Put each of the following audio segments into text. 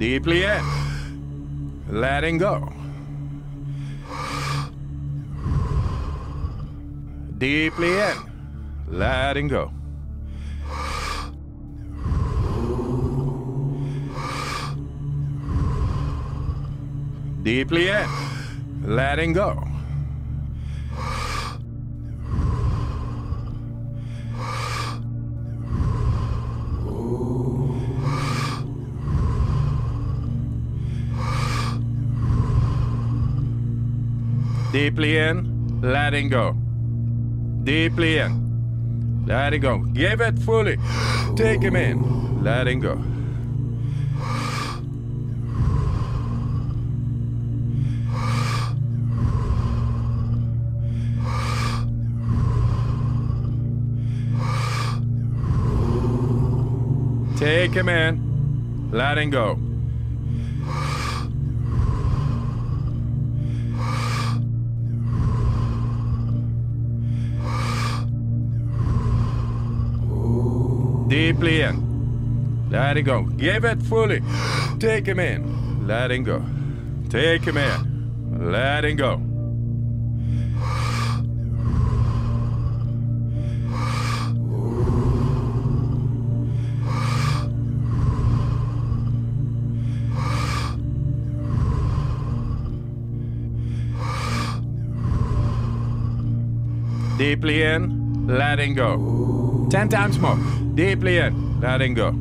Deeply in. Letting go. Deeply in. Letting go. Deeply in. Letting go. Deeply in, letting go. Deeply in, letting go. Give it fully. Take him in, letting go. Take him in, letting go. Deeply in. Letting go. Give it fully. Take him in. Letting go. Take him in. Letting go. Deeply in. Letting go. 10 times more. Deeply in, letting go.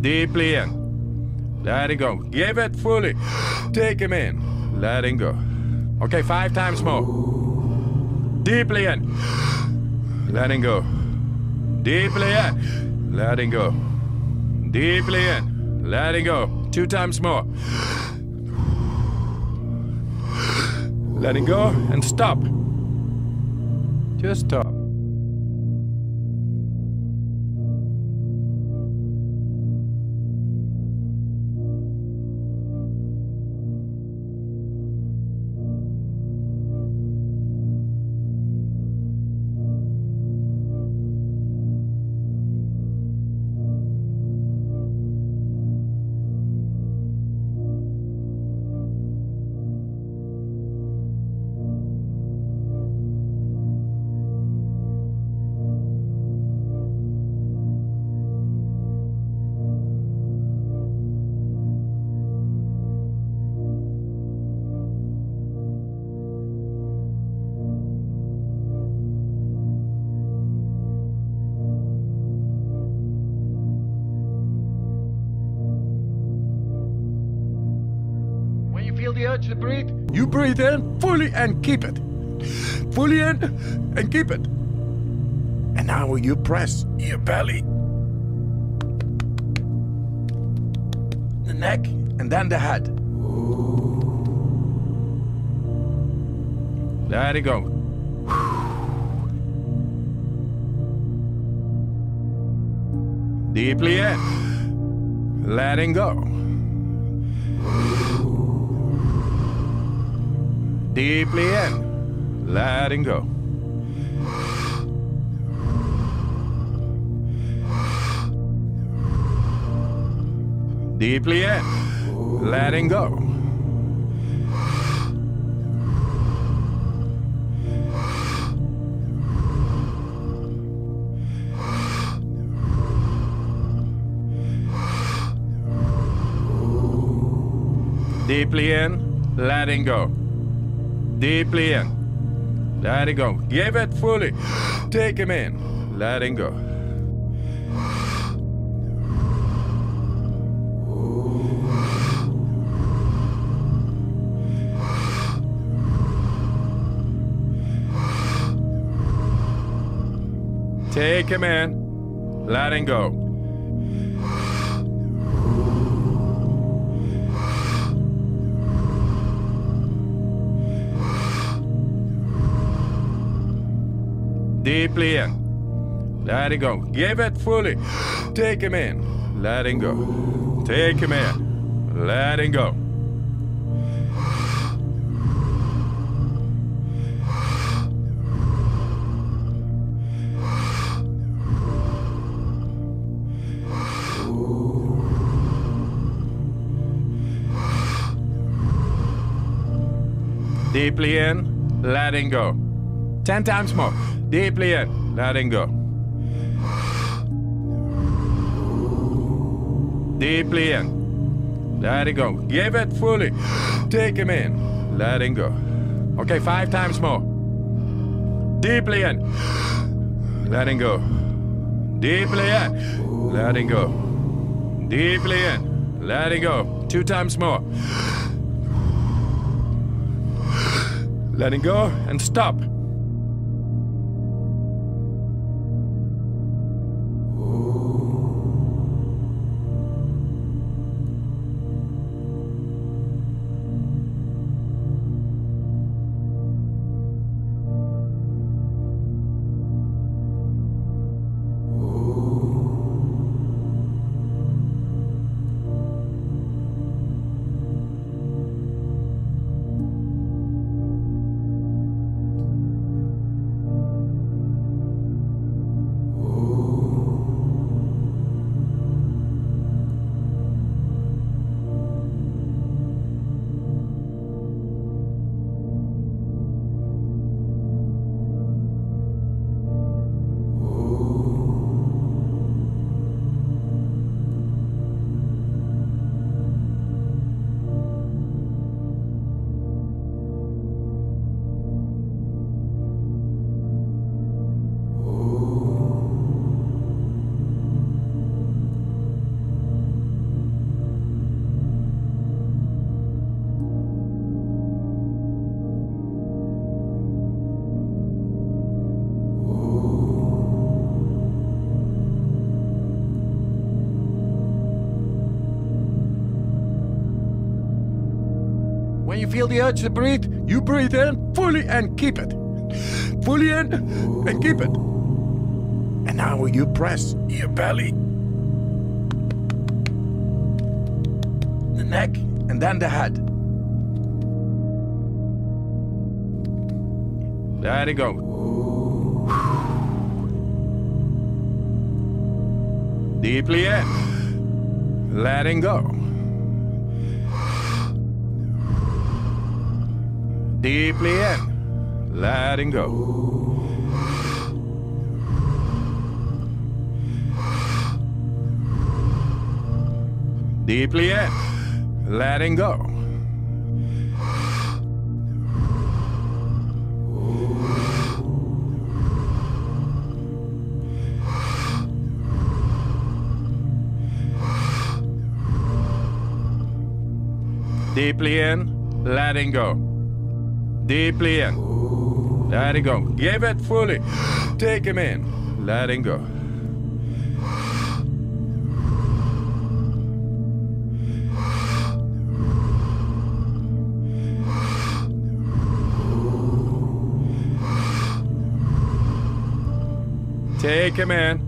Deeply in, letting go. Give it fully. Take him in, letting go. Okay, 5 times more. Deeply in, letting go. Deeply in, letting go. Deeply in, letting go. 2 times more. Letting go and stop. Just stop. To breathe. You breathe in fully and keep it. Fully in and keep it. And now you press your belly, the neck, and then the head. There you go. Deeply in. Letting go. Deeply in, letting go. Deeply in, letting go. Deeply in, letting go. Deeply in. Letting go. Give it fully. Take him in. Letting go. Take him in. Letting go. Deeply in. Letting go. Give it fully. Take him in. Letting go. Take him in. Letting go. Deeply in, letting go. 10 times more. Deeply in, letting go. Deeply in, letting go. Give it fully. Take him in, letting go. Okay, 5 times more. Deeply in, letting go. Deeply in, letting go. Deeply in, letting go. 2 times more. Letting go and stop. When you feel the urge to breathe, you breathe in fully and keep it. Fully in and keep it. And now you press your belly, the neck, and then the head. There you go. Deeply in, letting go. Deeply in, letting go. Deeply in, letting go. Deeply in, letting go. Deeply in, letting go. Give it fully. Take him in, letting go. Take him in,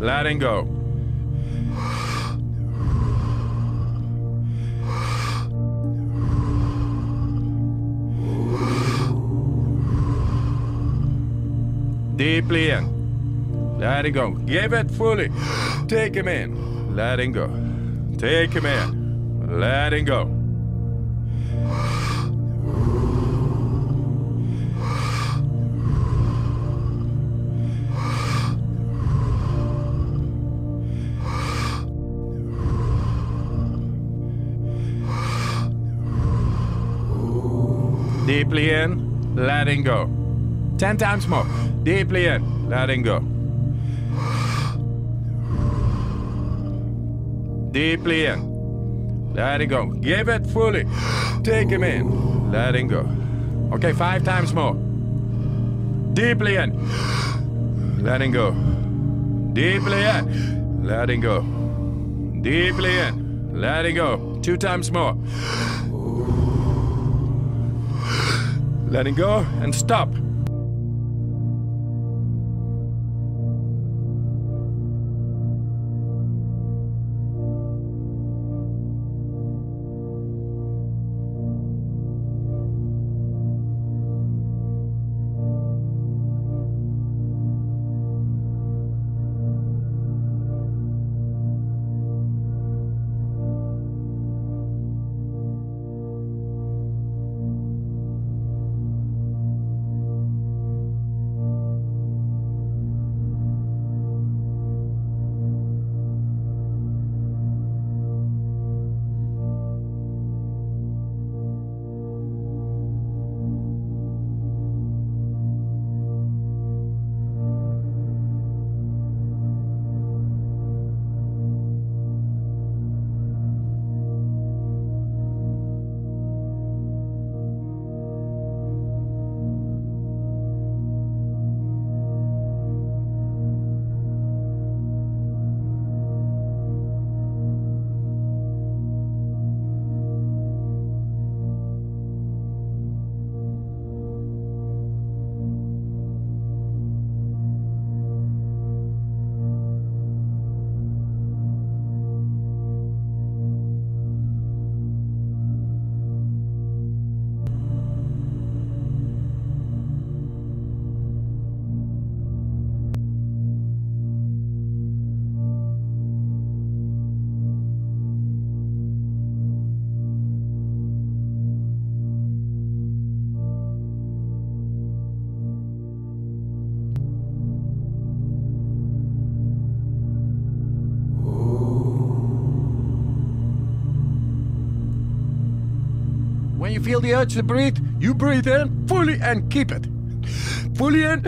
letting go. Deeply in, letting go. Give it fully. Take him in, letting go. Take him in, letting go. Deeply in, letting go. 10 times more. Deeply in, letting go. Deeply in, letting go. Give it fully. Take him in, letting go. Okay, 5 times more. Deeply in, letting go. Deeply in, letting go. Deeply in, letting go. 2 times more. Letting go and stop. feel the urge to breathe, you breathe in fully and keep it. Fully in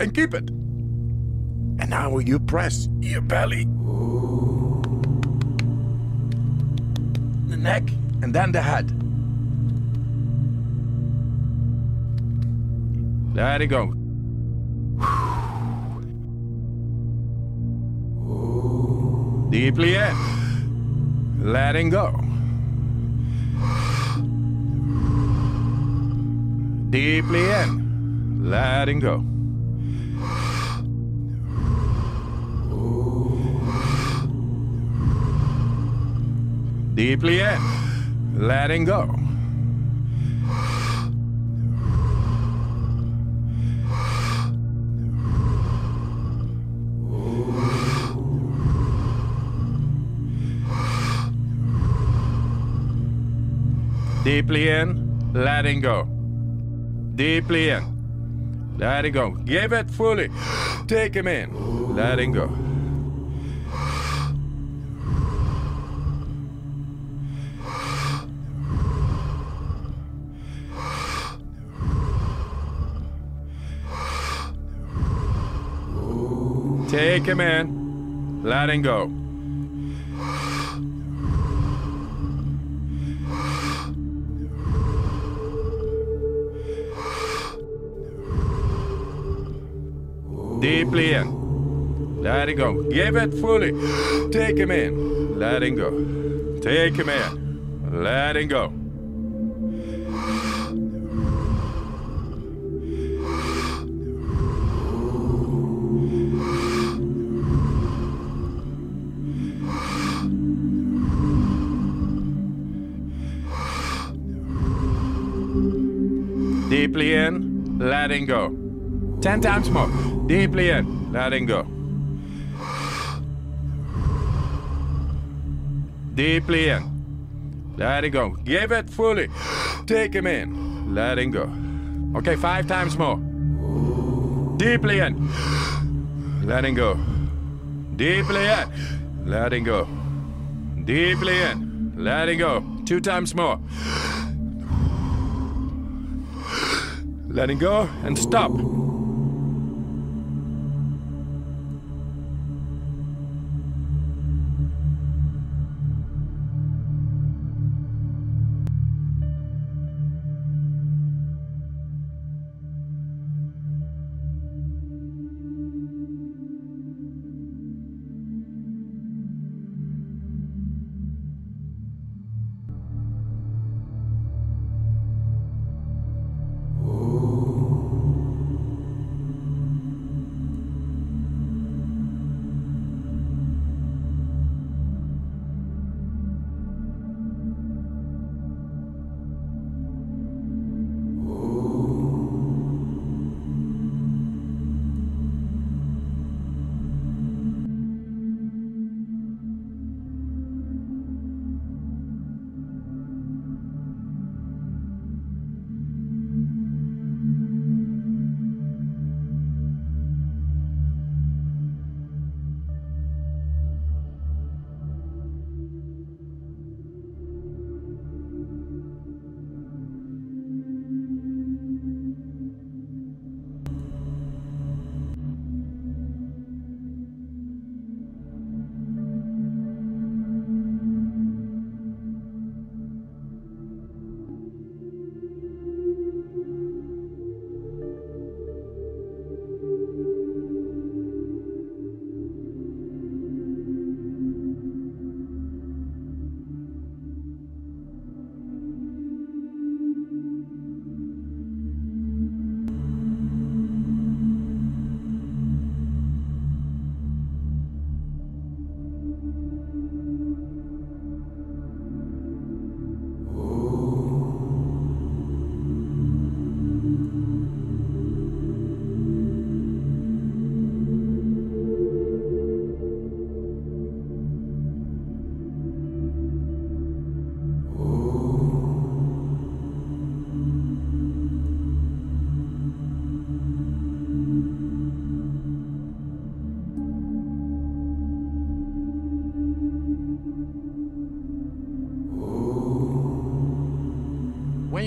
and keep it. And now you press your belly. Ooh. The neck and then the head. There you go. Ooh. Deeply in. Letting go. Deeply in, letting go. Deeply in, letting go. Deeply in, letting go. Deeply in. Let it go. Give it fully. Take him in. Let him go. Take him in. Let him go. Deeply in. Let it go. Give it fully. Take him in. Let him go. Take him in. Let him go. Deeply in. Letting go. 10 times more. Deeply in, letting go. Deeply in, letting go. Give it fully. Take him in, letting go. Okay, 5 times more. Deeply in, letting go. Deeply in, letting go. Deeply in, letting go. 2 times more. Letting go and stop.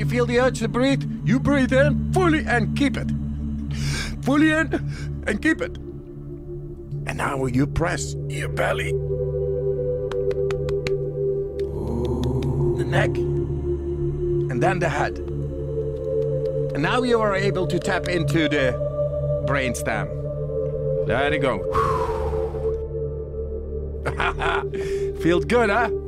feel the urge to breathe, you breathe in fully and keep it. Fully in and keep it. And now you press your belly. Ooh. The neck. And then the head. And now you are able to tap into the brainstem. There you go. Feels good, huh?